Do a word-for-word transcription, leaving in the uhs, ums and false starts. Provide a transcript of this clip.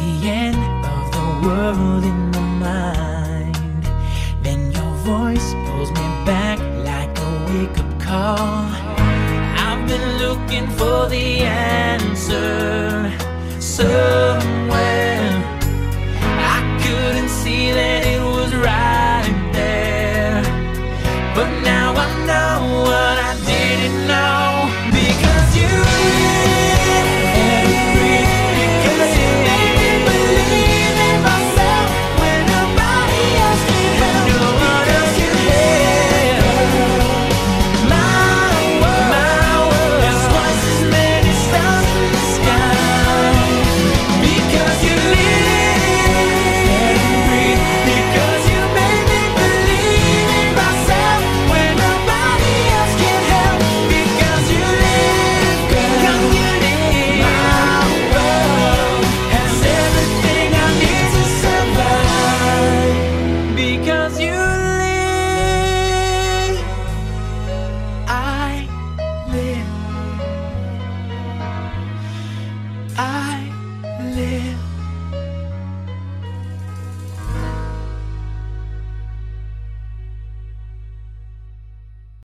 the end of the world in my mind. Then your voice pulls me back like a wake-up call. I've been looking for the answer somewhere. I couldn't see that it was right there, but now I know what I didn't know. Because you I live.